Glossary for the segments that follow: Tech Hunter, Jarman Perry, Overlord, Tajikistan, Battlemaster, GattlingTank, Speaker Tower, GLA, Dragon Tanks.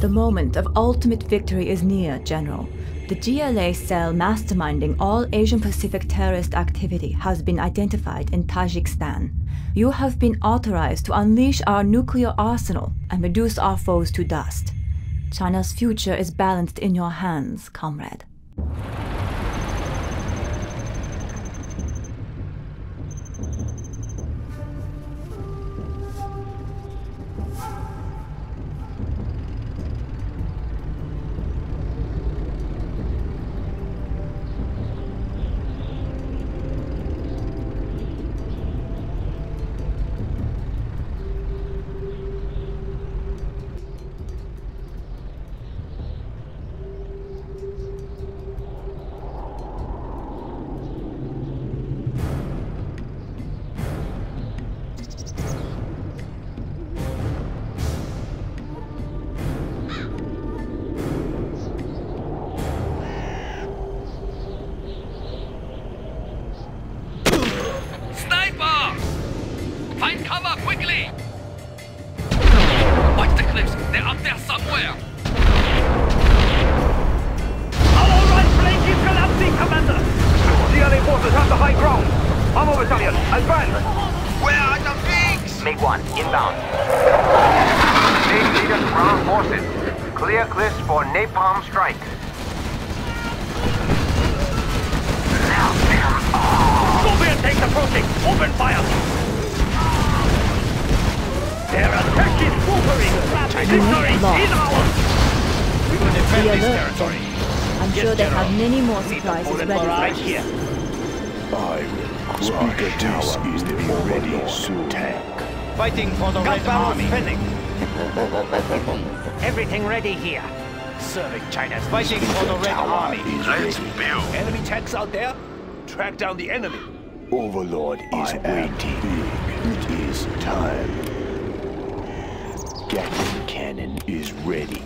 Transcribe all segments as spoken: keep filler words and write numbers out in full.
The moment of ultimate victory is near, General. The G L A cell masterminding all Asian Pacific terrorist activity has been identified in Tajikistan. You have been authorized to unleash our nuclear arsenal and reduce our foes to dust. China's future is balanced in your hands, comrade. Here, serving China's fighting Speaker for the Red Tower Army. Let's build. Enemy tanks out there? Track down the enemy. Overlord is I waiting. It is time. Gatling cannon is ready.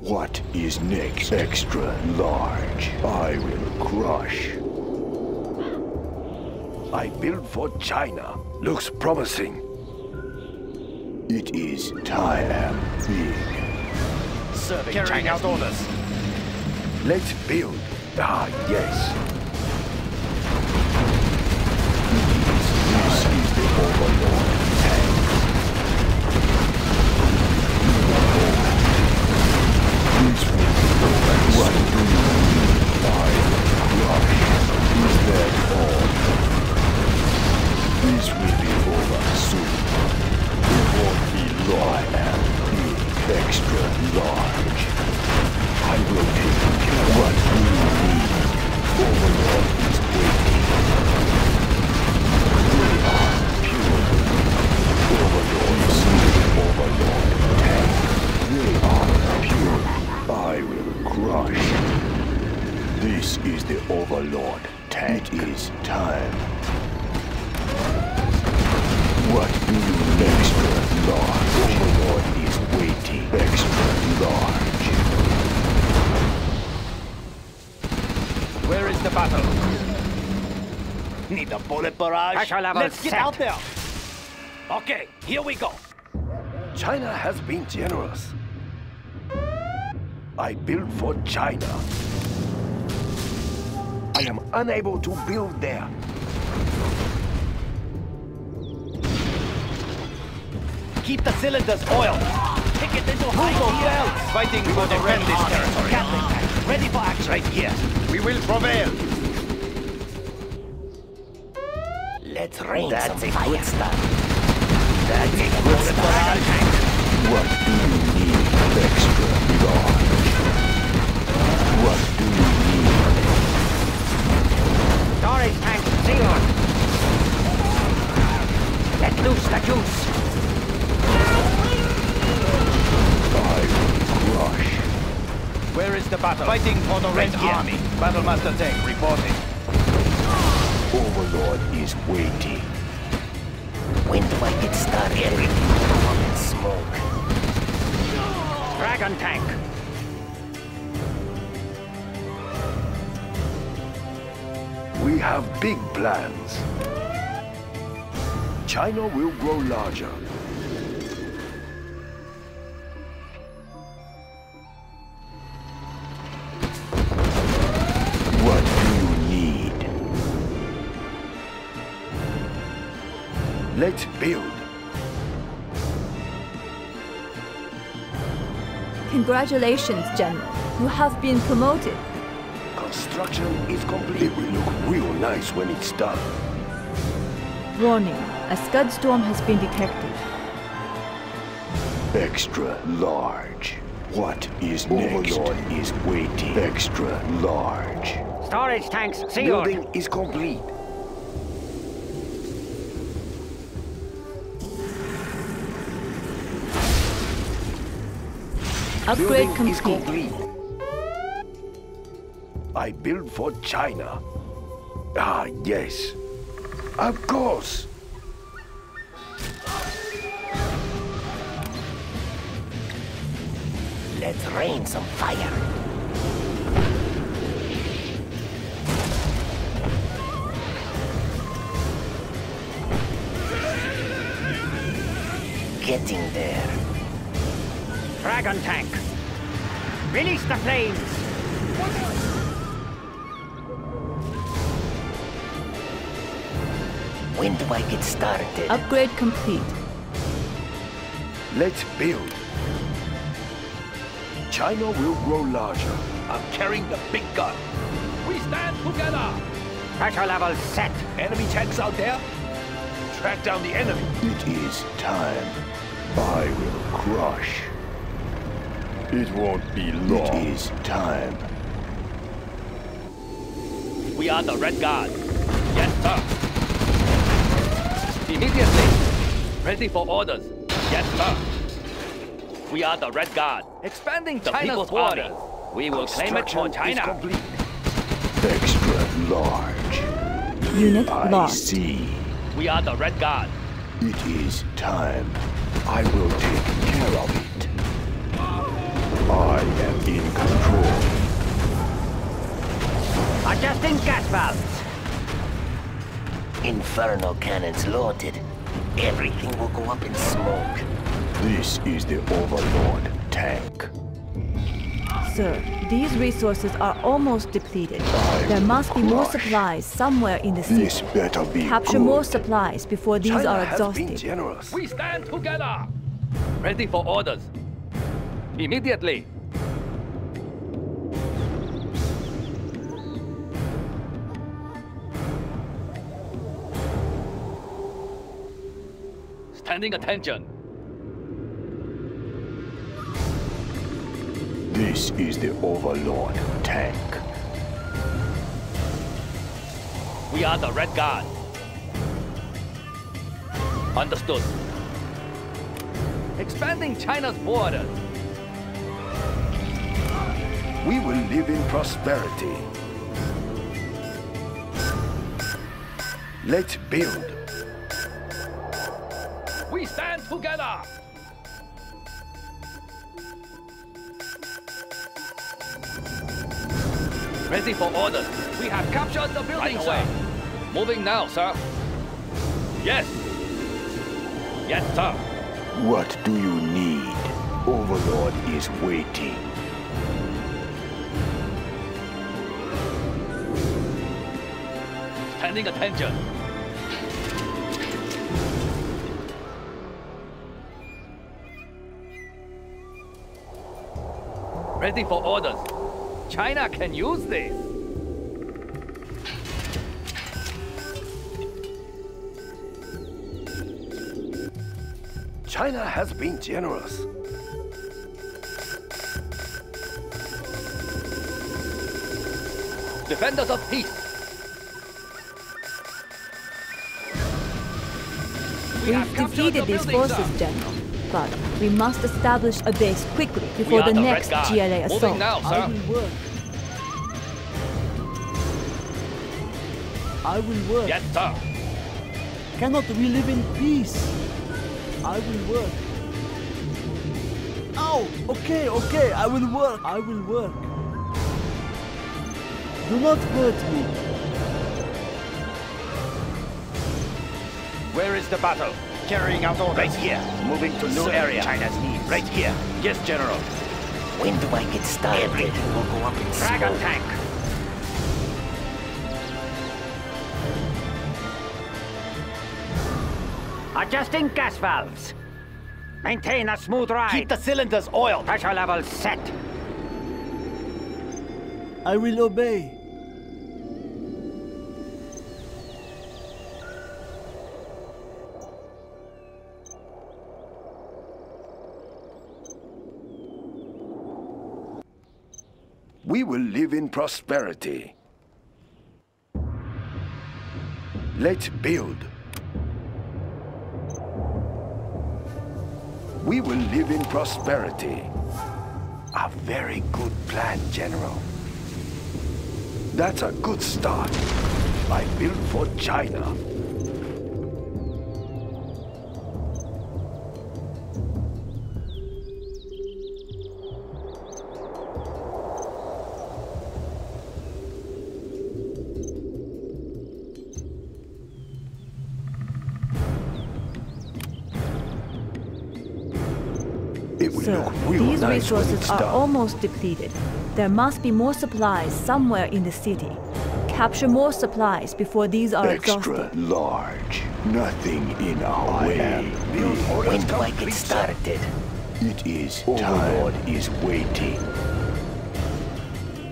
What is next? Extra large. I will crush. I build for China. Looks promising. It is time. Big. Serving Carrying China's out orders. Let's build. Ah, yes. This is the Overlord tank. This will go back. What do you need? Five crush. Is that all? This will be over soon. I am the extra large. I will take care of what you need. Overlord is waiting. We are pure. Overlord is needed. Overlord tank. We are pure. I will crush. This is the Overlord tank. It is time. What do you extra large? Overlord is waiting. Extra large. Where is the battle? Need a bullet barrage? I shall have Let's a get set. out there. Okay, here we go. China has been generous. I build for China. I am unable to build there. Keep the cylinders oiled. Kick it into high gear. Fighting we for the red list territory. Gatling tank, ready for action. Right here. We will prevail. Let's rain That's some fire. Good stuff. That's a good stuff. What do you need extra large? What do you need? Storage tank Zeon. Let loose the juice. Rush. Where is the battle? Fighting for the Red, Red Army. Battlemaster tank reporting. Overlord is waiting. When do I get started? Everything smoke. Dragon tank. We have big plans. China will grow larger. Let's build. Congratulations, General. You have been promoted. Construction is complete. It will look real nice when it's done. Warning, a scud storm has been detected. Extra large. What is next? Overlord is waiting. Extra large. Storage tanks sealed. Building is complete. Upgrade complete. Is complete. I build for China. Ah, yes. Of course. Let's rain some fire. Getting there. Dragon tank! Release the flames! When do I get started? Upgrade complete. Let's build. China will grow larger. I'm carrying the big gun. We stand together! Pressure level set! Enemy tanks out there? Track down the enemy! It is time. I will crush. It won't be long. It is time. We are the Red Guard. Yes, sir. Immediately. Ready for orders. Yes, sir. We are the Red Guard. Expanding the China's people's army. We will claim it for China. Complete. Extra large. Unit I locked. See. We are the Red Guard. It is time. I will take care of it. I am in control. Adjusting gas valves. Infernal cannons loaded. Everything will go up in smoke. This is the Overlord tank. Sir, these resources are almost depleted. I there must be more supplies somewhere in the city. This better be Capture good. more supplies before these China are exhausted. Has been generous. We stand together. Ready for orders. Immediately. Standing attention. This is the Overlord tank. We are the Red Guard. Understood. Expanding China's borders. We will live in prosperity. Let's build. We stand together. Ready for orders. We have captured the building, right away. Sir. Moving now, sir. Yes. Yes, sir. What do you need? Overlord is waiting. Attention. Ready for orders. China can use this. China has been generous. Defenders of peace. We've defeated these forces, General, but we must establish a base quickly before the next G L A assault. Now, I will work. I will work. Yes, sir. Cannot we live in peace? I will work. Oh, okay, okay, I will work. I will work. Do not hurt me. Where is the battle? Carrying out orders. Right here. Moving to new area. China's needs. Right here. Yes, General. When do I get started? Everything will go up in Dragon tank. Adjusting gas valves. Maintain a smooth ride. Keep the cylinders oiled. Pressure levels set. I will obey. We will live in prosperity. Let's build. We will live in prosperity. A very good plan, General. That's a good start. I built for China. Sir, these resources are almost depleted. There must be more supplies somewhere in the city. Capture more supplies before these are exhausted. Extra large. Nothing in our way. When do I get started? It is time. Overlord is waiting.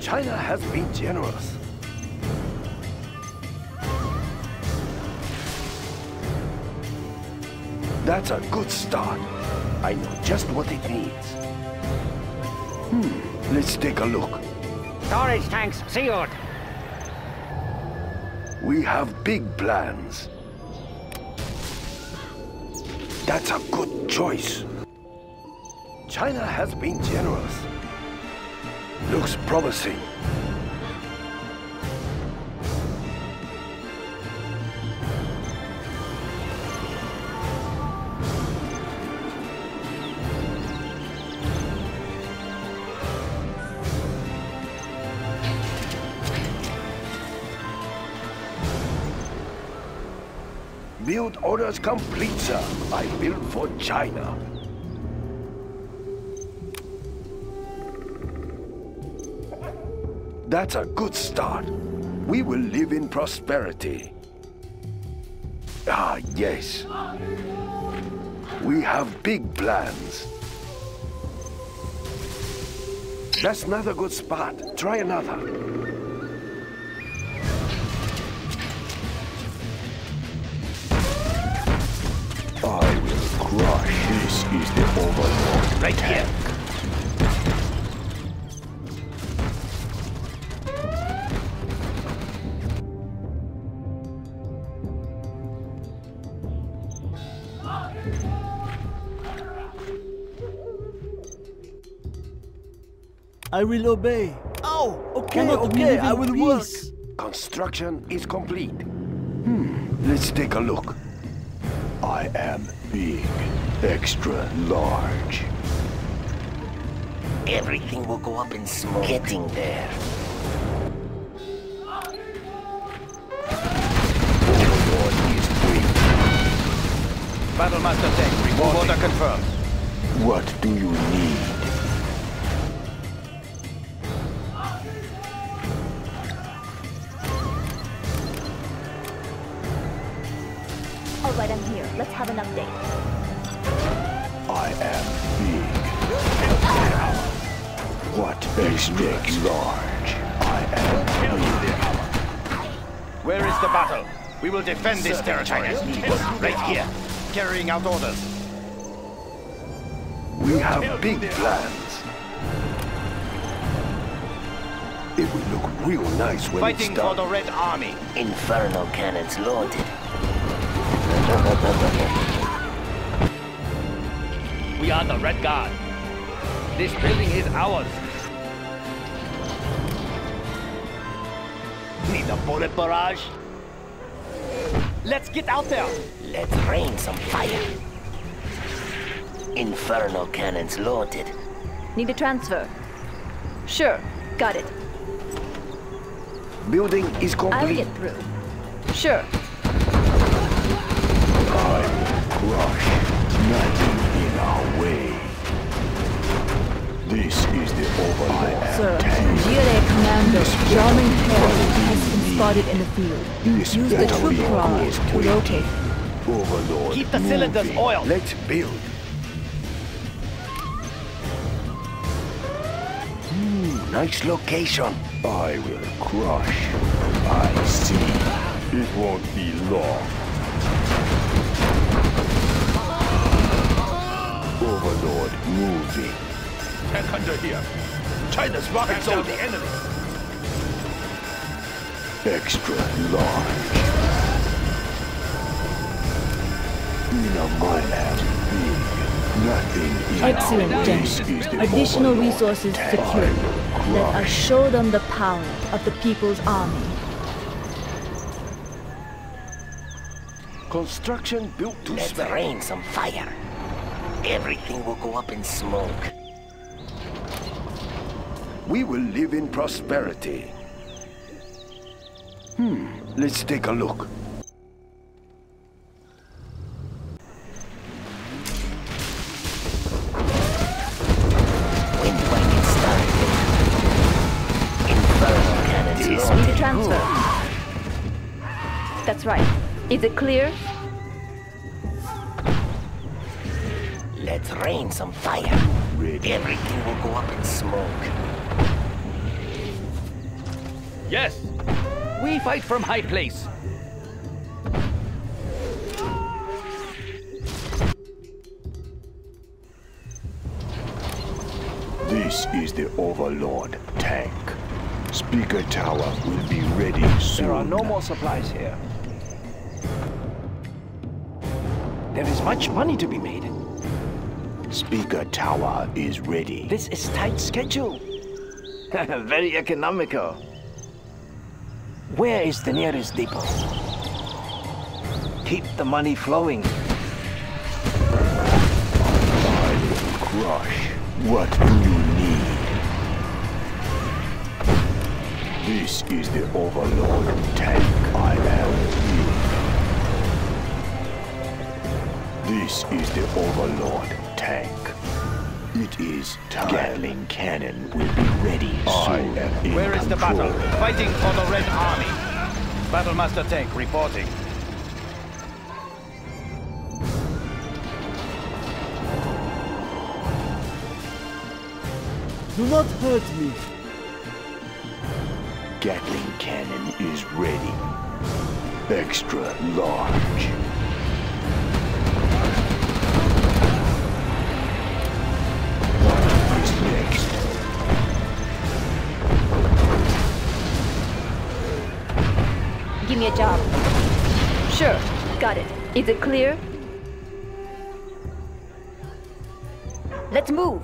China has been generous. That's a good start. I know just what it needs. Hmm, let's take a look. Storage tanks sealed. We have big plans. That's a good choice. China has been generous. Looks promising. Build orders complete, sir. I build for China. That's a good start. We will live in prosperity. Ah, yes. We have big plans. That's another good spot. Try another. This is the Overlord. Right here. I will obey. Oh, okay, Cannot okay, I will peace. work. Construction is complete. Hmm, let's take a look. I am big. Extra large. Everything will go up in smoke. Getting there. Overlord is weak. Battlemaster tank, remove order confirmed. What do you need? All right, I'm here. Let's have an update. I am big. What is big large? I am big. Where is the battle? We will defend this territory as needed. Right here. Carrying out orders. We have big plans. It would look real nice when it's done. Fighting for the Red Army. Infernal cannons loaded. We are the Red Guard. This building is ours. Need a bullet barrage? Let's get out there. Let's rain some fire. Infernal cannons loaded. Need a transfer? Sure, got it. Building is complete. I'll get through. Sure. I will crush nothing. Away. This is the Overlord. Sir, G L A commander Jarman Perry has been spotted in the field. Use the troop barrage to locate. Overlord. Keep the moving. Cylinders oiled. Let's build. Mm, nice location. I will crush. I see. It won't be long. Overlord moving. Tech Hunter here. China's rocket soldier. The enemy. Extra large. Excellent, General. Additional resources secured. Let us show them the power of the People's Army. Construction built to spec. Let's rain some fire. Everything will go up in smoke. We will live in prosperity. Hmm, let's take a look. That's right. Is it clear? Let's rain some fire. Ready. Everything will go up in smoke. Yes! We fight from high place. This is the Overlord tank. Speaker Tower will be ready soon. There are no more supplies here. There is much money to be made. Speaker Tower is ready. This is tight schedule. Very economical. Where is the nearest depot? Keep the money flowing. I will crush. What do you need? This is the Overlord tank. I am here. This is the Overlord tank. It is time. Gatling cannon will be ready soon. I am in Where is control. The battle? Fighting for the Red Army. Battlemaster tank reporting. Do not hurt me. Gatling cannon is ready. Extra large. Give me a job. Sure, got it. Is it clear? Let's move.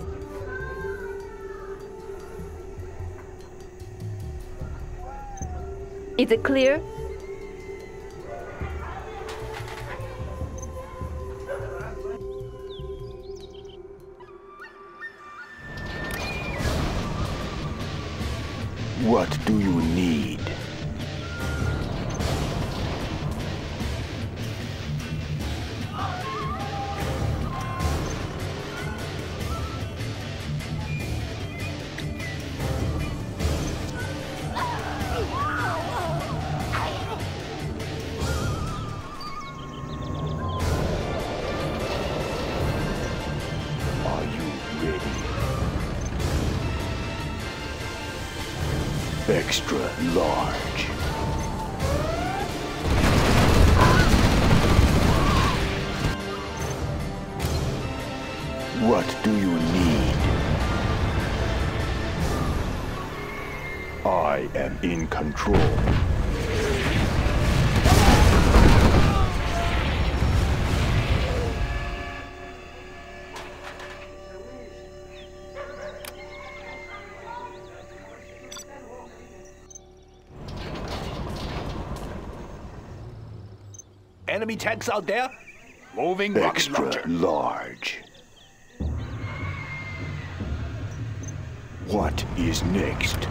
Is it clear? What do you need? Extra large. What do you need? I am in control. Enemy tanks out there? Moving extra rocket large. What is next?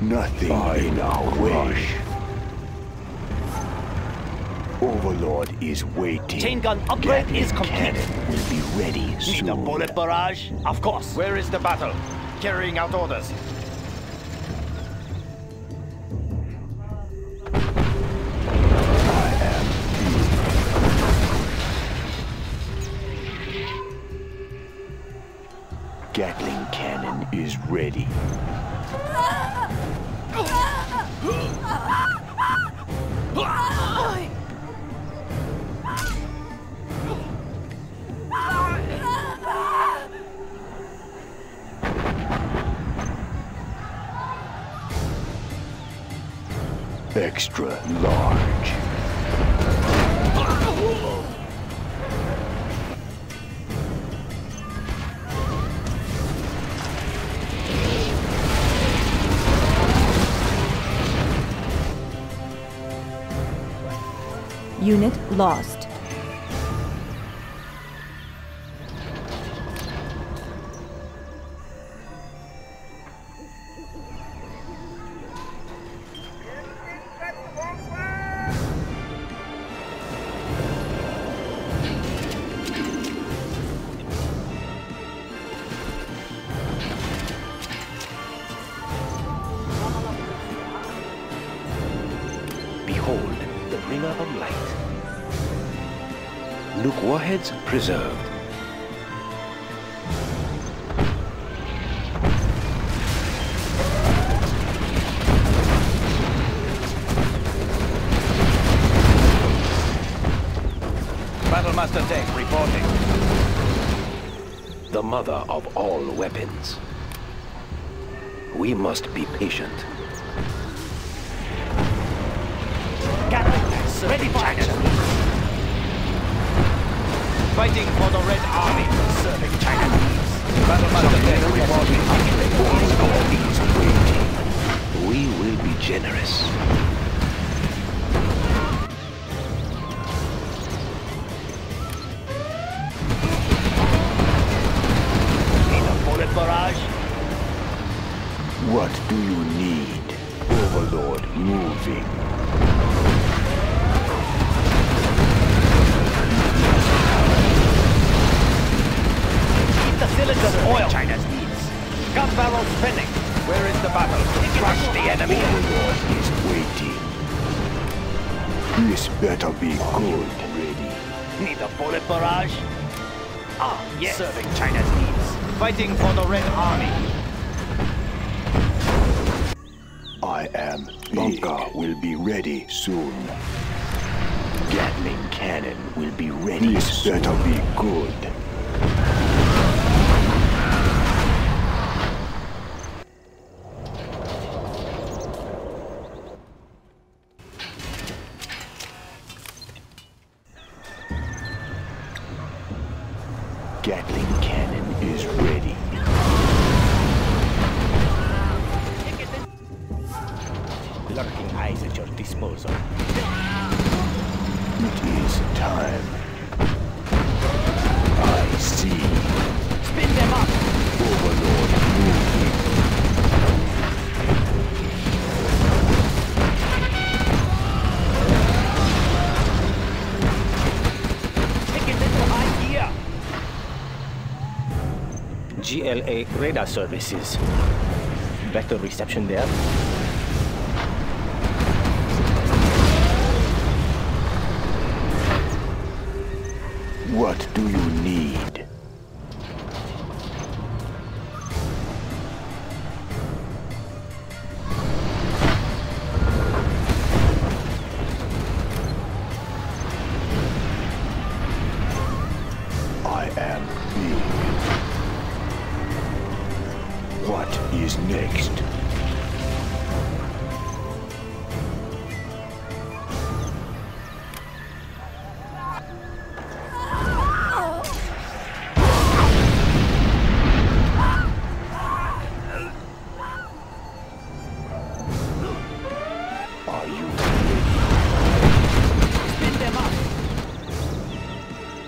Nothing I in our way. Overlord is waiting. Chain gun upgrade is complete. Cannon will be ready Need soon. Need a bullet barrage? Of course. Where is the battle? Carrying out orders. Gatling cannon is ready. Extra large. Unit lost. Warheads preserved. Battlemaster Tech reporting. The mother of all weapons. We must be patient. Captain, ready for action. Fighting for the Red Army, serving China. Battlemaster Tech reporting. All we will be generous. Need a bullet barrage? What do you need? Overlord moving. Village of oil. China's needs. Gun barrel spinning. Where is the battle? Crush the enemy. Overlord is waiting. This better be good. Ready. Need a bullet barrage? Ah, yes. Serving China's needs. Fighting for the Red Army. I am. Bunker will be ready soon. Gatling cannon will be ready. This soon. Better be good. Gatling cannon is ready. Lurking eyes at your disposal. It is time. I see. Spin them up! Overlord moving. Take it into high gear! G L A radar services. Better reception there. What do you need?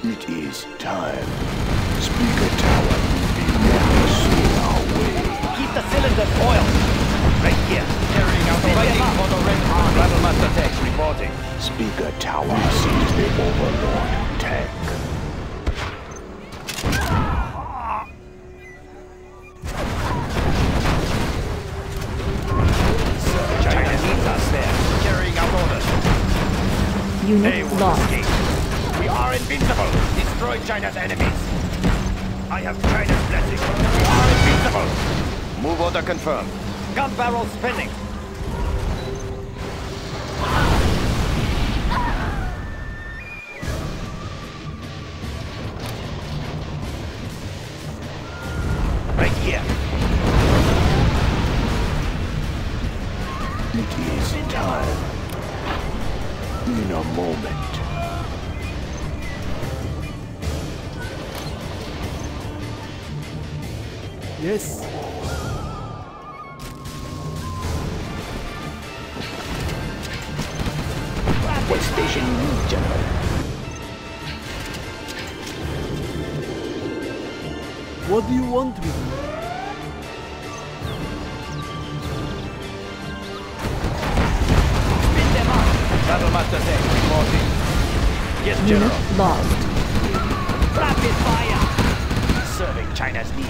It is time. Speaker Tower will be ready soon. Our way. Keep the cylinders oiled. Right here. Carrying out the fighting for the Red Army. Battlemaster Tech reporting. Speaker Tower sees the Overlord tank. Sir, China needs us there. Carrying out orders. Unit lost. Invincible! Destroy China's enemies! I have China's blessing. We are invincible. Move order confirmed. Gun barrel spinning. Right here. It is in time. In a moment. Yes. What station you need, General? What do you want with me? Spin them up! Battlemaster deck, reporting. Yes, General. Unit lost. Rapid fire! Serving China's needs.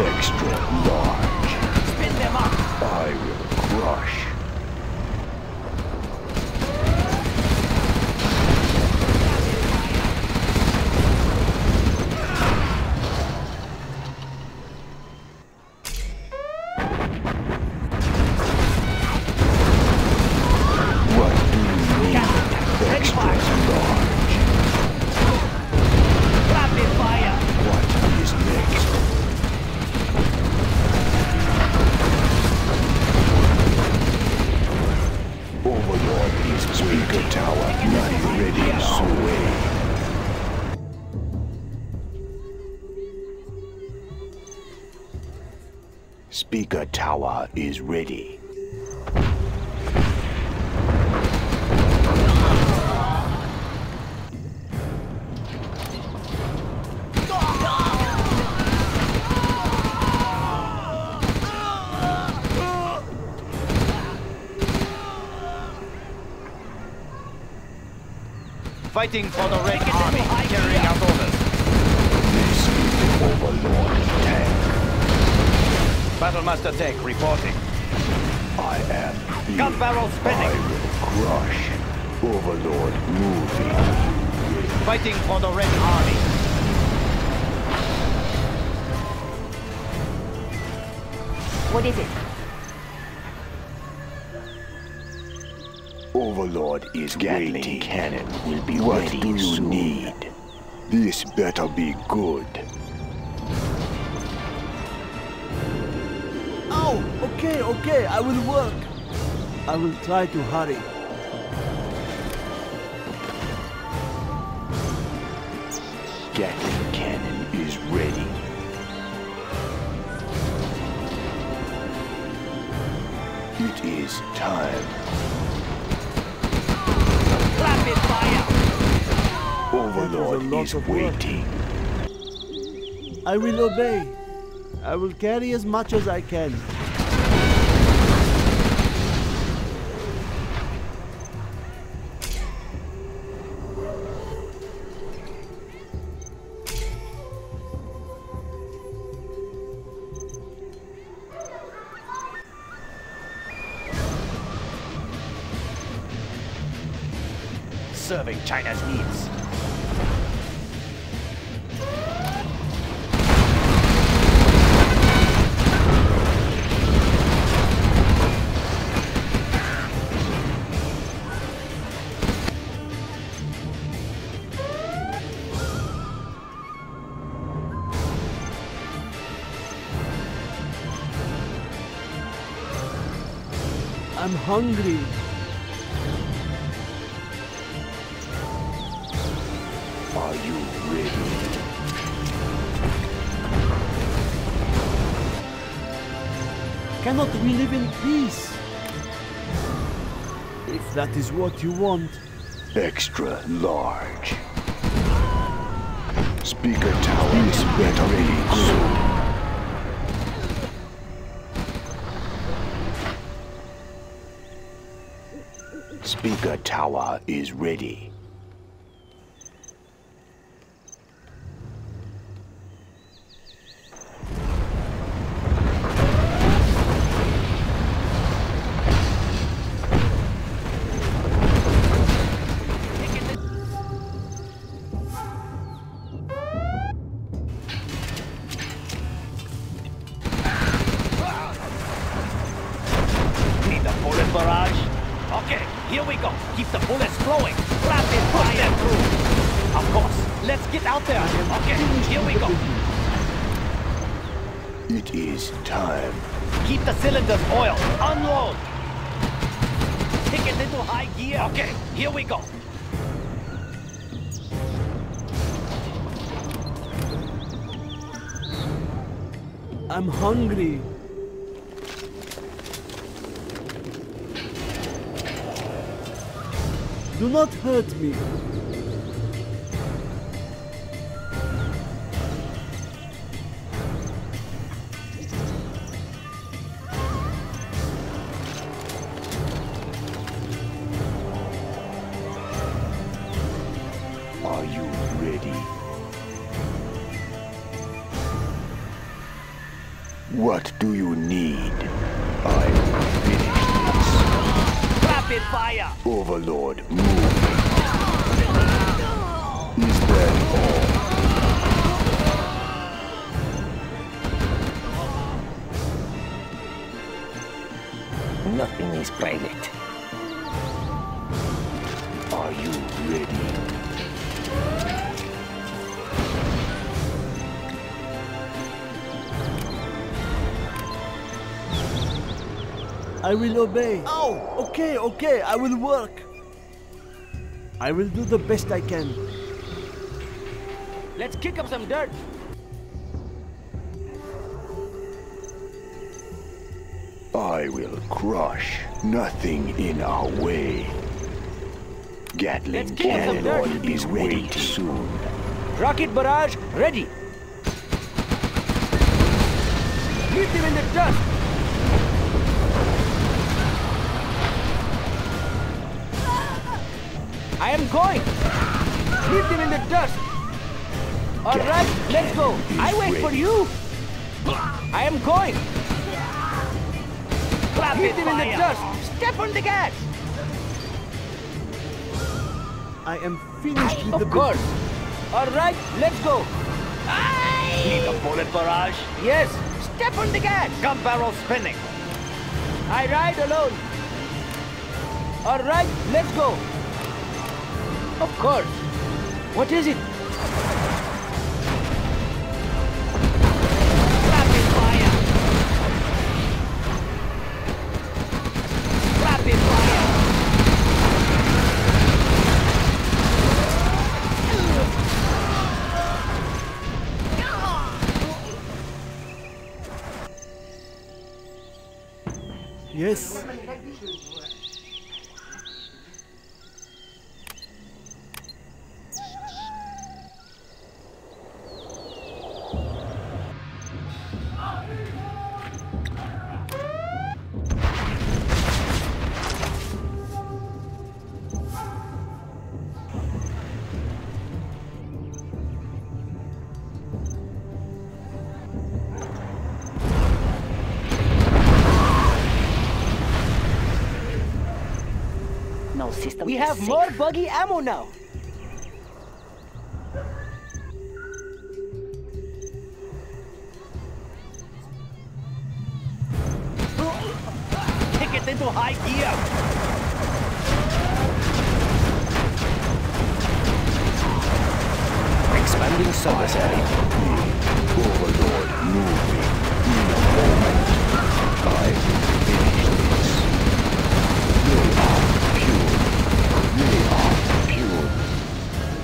Extra large. Spin them up. I will crush. What do you need? Extra large. Rapid fire. What is next? Overlord is Speaker Tower, not ready to wait. Speaker Tower is ready. Fighting for the Red Army, carrying out orders. This is the Overlord tank. Battlemaster Tech reporting. I am the gun barrel spinning. I will crush. Overlord moving. Fighting for the Red Army. What is it? Overlord is waiting. Cannon will be what ready do you soon. Need? This better be good. Oh, okay, okay, I will work. I will try to hurry. Gatling cannon is ready. It is time. Overlord is waiting. I will obey. I will carry as much as I can. Serving China's needs. I'm hungry. Are you ready? Cannot we live in peace? If that is what you want. Extra large. Speaker Tower is better ready soon. Speaker Tower is ready. get out there. Okay, here we go. It is time. Keep the cylinders oiled. Unload. Kick it into high gear. Okay, here we go. I'm hungry. Do not hurt me. Are you ready? What do you need? I will finish this. Rapid fire! Overlord, move. Is that all? Nothing is private. Are you ready? I will obey. Oh, okay, okay, I will work. I will do the best I can. Let's kick up some dirt. I will crush nothing in our way. Gatling cannon is ready soon. Rocket barrage ready. Leave them in the dust. I am going! Leave them in the dust! Alright, let's go! I wait for you! I am going! Leave them in the dust! Step on the gas! I am finished with the course! Alright, let's go! Need a bullet barrage? Yes! Step on the gas! Gun barrel spinning! I ride alone! Alright, let's go! Of course. What is it? Rapid fire. Rapid fire. Yes. We have safe. More buggy ammo now. Kick it into high gear. Expanding service area. Overlord moving in a moment. I will finish this. I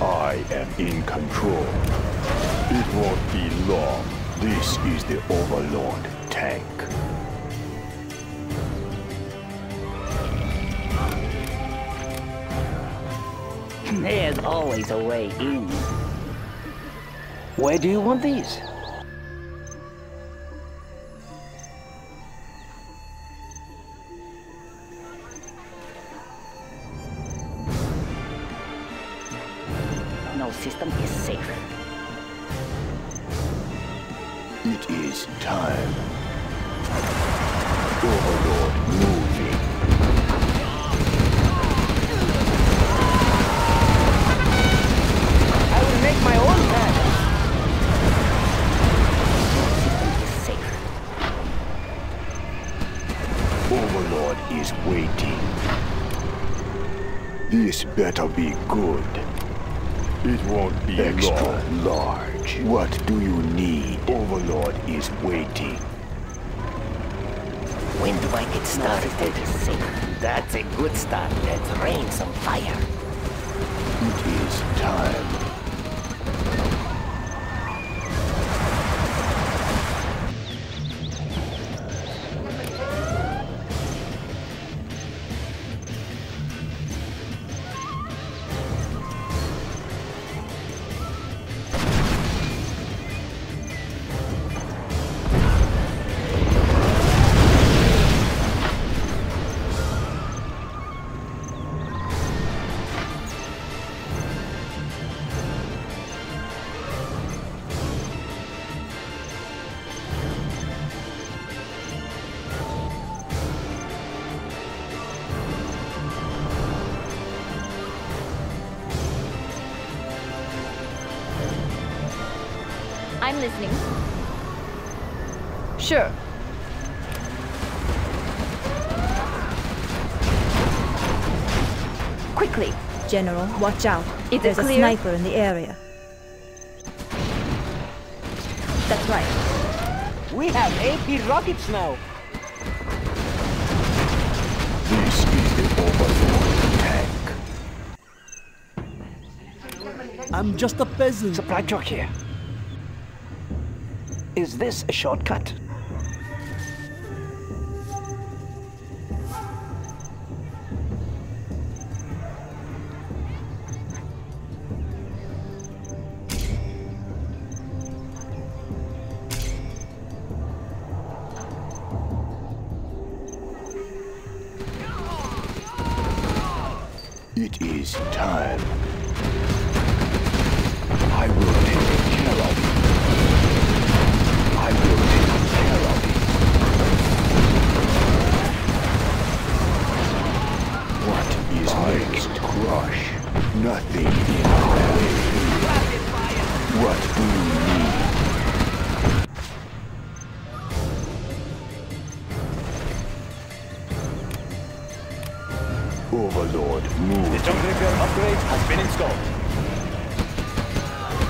am in control. It won't be long. This is the Overlord tank. There's always a way in. Where do you want these? System is safe. It is time. Overlord moving. I will make my own plan. System is safe. Overlord is waiting. This better be good. It won't be extra long. Large. What do you need? Overlord is waiting. When do I get started? Safe. That's a good start. Let's rain some fire. It is time. I'm listening. Sure. Quickly. General, watch out. It's There's clear. a sniper in the area. That's right. We have A P rockets now. This is the Overlord tank. I'm just a peasant. Supply truck here. Is this a shortcut? It is time. I will take care of you. Next crush. Nothing in our way. What do you need? Overlord, move. The jump trigger upgrade has been installed.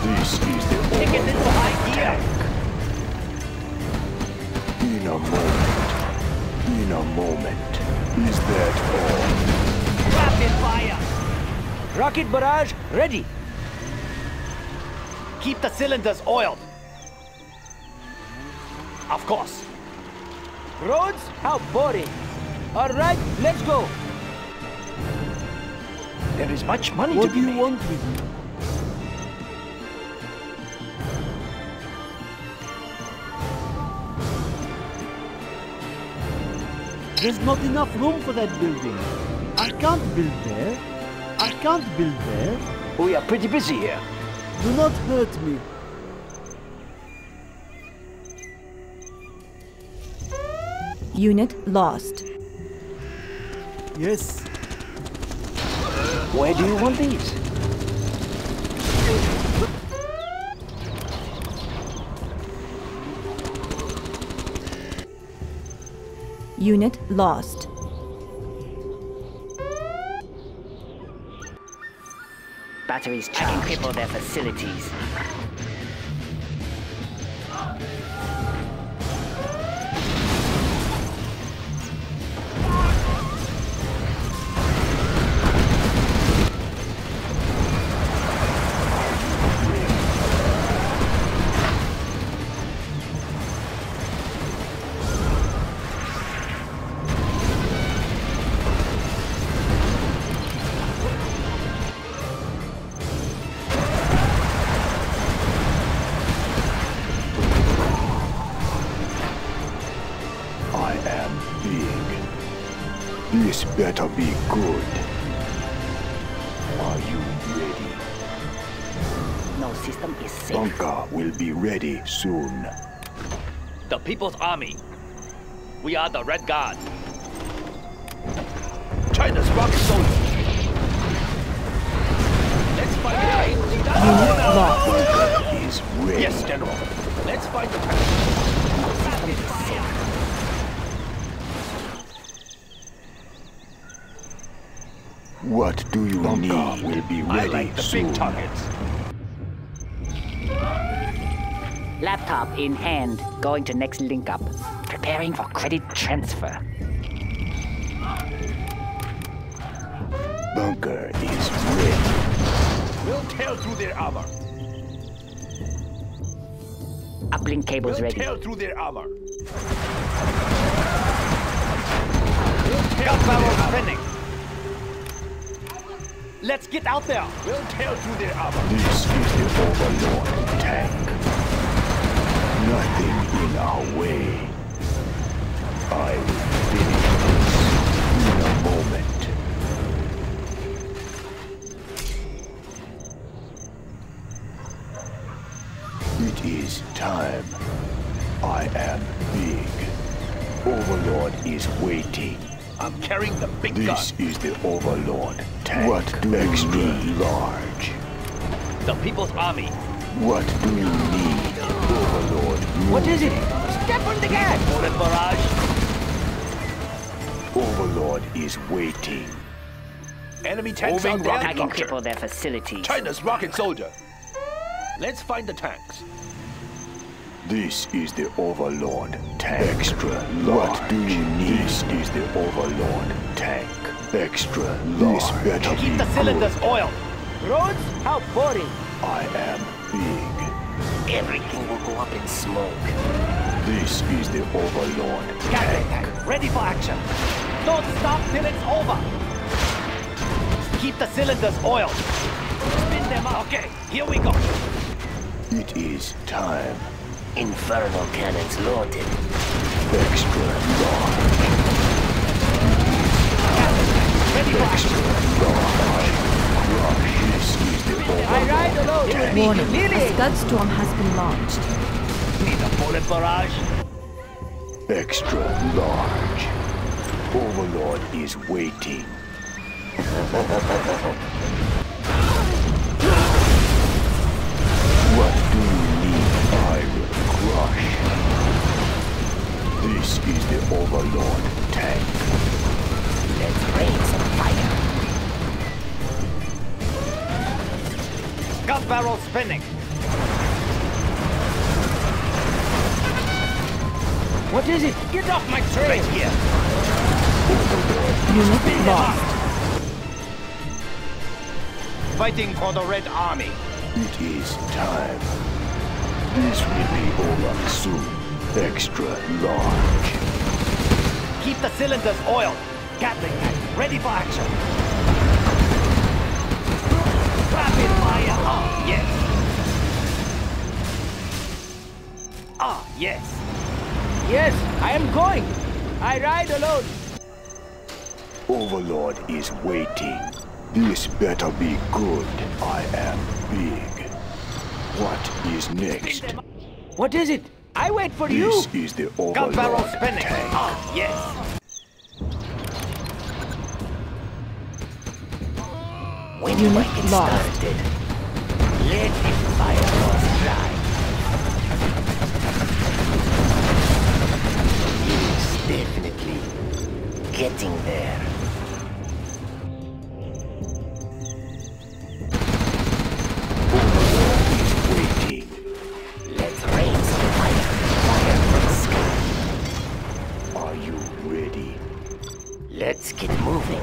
This is the Overlord into high gear. In a moment. In a moment. Is that all? Rapid fire! Rocket barrage ready! Keep the cylinders oiled! Of course! Roads? How boring! Alright, let's go! There is much money what to be made. What do you want with me? There's not enough room for that building. I can't build there. I can't build there. We are pretty busy here. Do not hurt me. Unit lost. Yes. Where do you want these? Unit lost. Batteries charged. I can cripple their facilities. This better be good. Are you ready? No system is safe. Bunker will be ready soon. The People's Army. We are the Red Guard. China's rocket soldiers. Let's fight the Bunker is ready. Yes, General. Let's fight the China. What do you need will be ready soon. I like the soon. Big targets. Laptop in hand. Going to next link up. Preparing for credit transfer. Bunker is ready. We'll tail through their armor. Uplink cables ready. We'll tail through their armor. Gun barrels pending. Let's get out there. We'll tail through their armor. This is the Overlord tank. Nothing in our way. I will finish this in a moment. It is time. I am big. Overlord is waiting. I'm carrying the big gun. This is the Overlord tank. What do you need? Large. The People's Army. What do you need, Overlord? Move. What is it? Step on the gas. More barrage. Overlord is waiting. Enemy tanks on ground. Attacking people, their facilities. China's rocket soldier. Let's find the tanks. This is the Overlord tank. Extra large. What do you need? This is the Overlord tank. Extra large. This better keep the cylinders oiled. Roads? How boring. I am big. Everything will go up in smoke. This is the Overlord tank. tank. Ready for action. Don't stop till it's over. Keep the cylinders oiled. Spin them up. Okay, here we go. It is time. Infernal cannons loaded. Extra large. Ready Extra large. Crush. This is the Overlord. Warning, a scud storm has been launched. Need a bullet barrage? Extra large. Overlord is waiting. What do you Rush. This is the Overlord tank. Let's rain some fire. Gun barrel spinning. What is it? Get off my trail here. Overlord. Unit lost. Fighting for the Red Army. It is time. This will be over soon. Extra large. Keep the cylinders oiled. Gatling tank ready for action. Rapid fire. Ah, yes. Ah, yes. Yes, I am going. I ride alone. Overlord is waiting. This better be good. I am big. What is next? What is it? I wait for this you! This is the Overlord tank. Ah, yes! When you might get started, let the fireballs fly. It's definitely getting there. Let's get moving.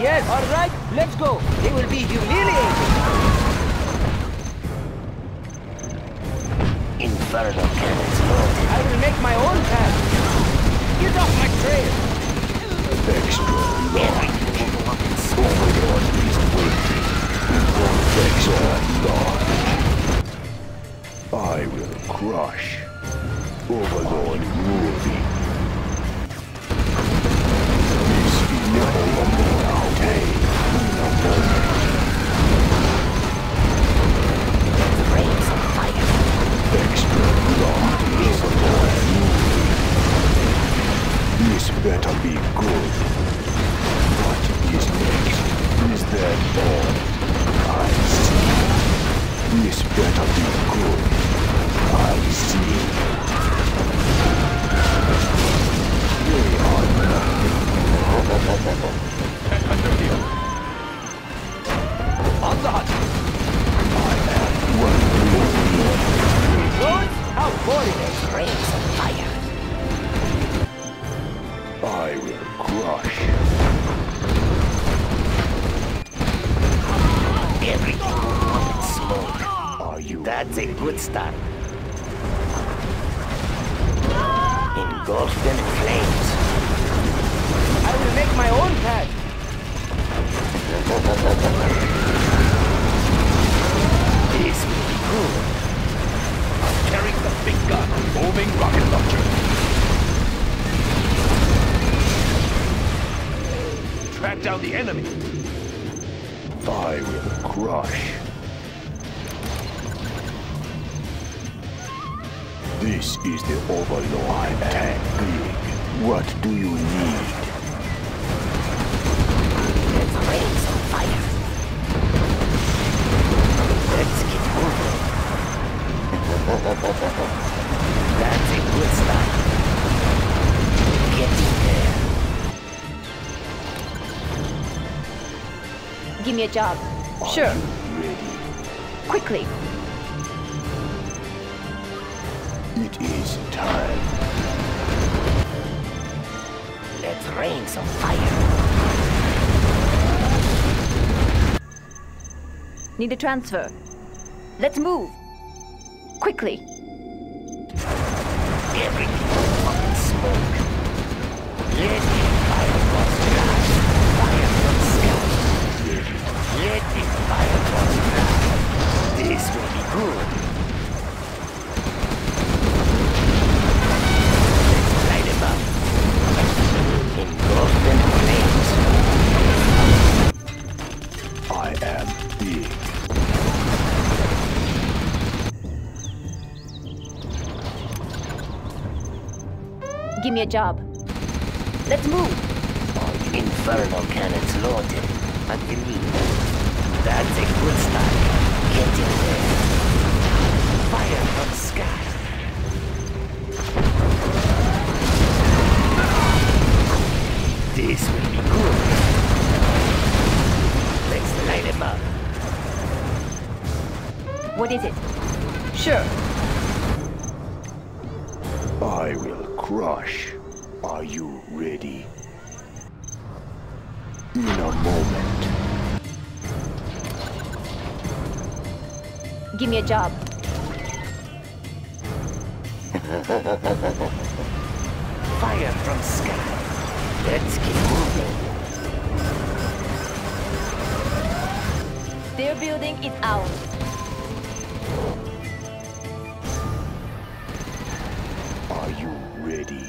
Yes, all right, let's go. They will be humiliated. Infernal cannons loaded. I will make my own path. Get off my trail. Extra large. Overlord is waiting. Extra large. I will crush. Overlord moving. No more away in a moment. Let's raise a fire. Extra large is a boy. This better be good. What is next? Is that all? I see. This better be good. I see. They are nothing. Tech Hunter here. On the hunt. I am worthy. Lord, how glorious rays of fire. I will crush everything will in smoke. Are you That's ready? A good start. Engulf them in flames. I will make my own path. This will be cool. I'm carrying the big gun, moving rocket launcher. Track down the enemy. I will crush. This is the Overlord. I am big. What do you need? Let's raise some fire. Let's get moving. That's a good start. Get in there. Give me a job. Are sure. You ready? Quickly. It is time. Let's rain some fire. Need a transfer. Let's move. Quickly. Everything from smoke. Let the fire cross glass. Fire from scout. Let the fire cross glass. This will be good. I am big. Give me a job. Let's move. Oh, infernal cannons loaded. I believe. That's a good start. Get in there. Fire from sky. This will be good. Let's light him up. What is it? Sure. I will crush. Are you ready? In a moment. Give me a job. Fire from sky. Let's keep moving. Their building is out. Are you ready?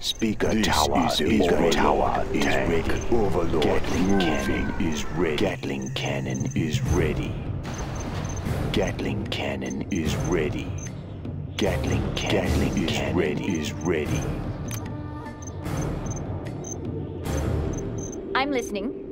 Speaker this Tower is, is Overlord Tower is tank. Ready. Overlord Gatling moving cannon is ready. Gatling cannon is ready. Gatling cannon is ready. Gatling cannon, Gatling is, cannon ready. Is ready. I'm listening.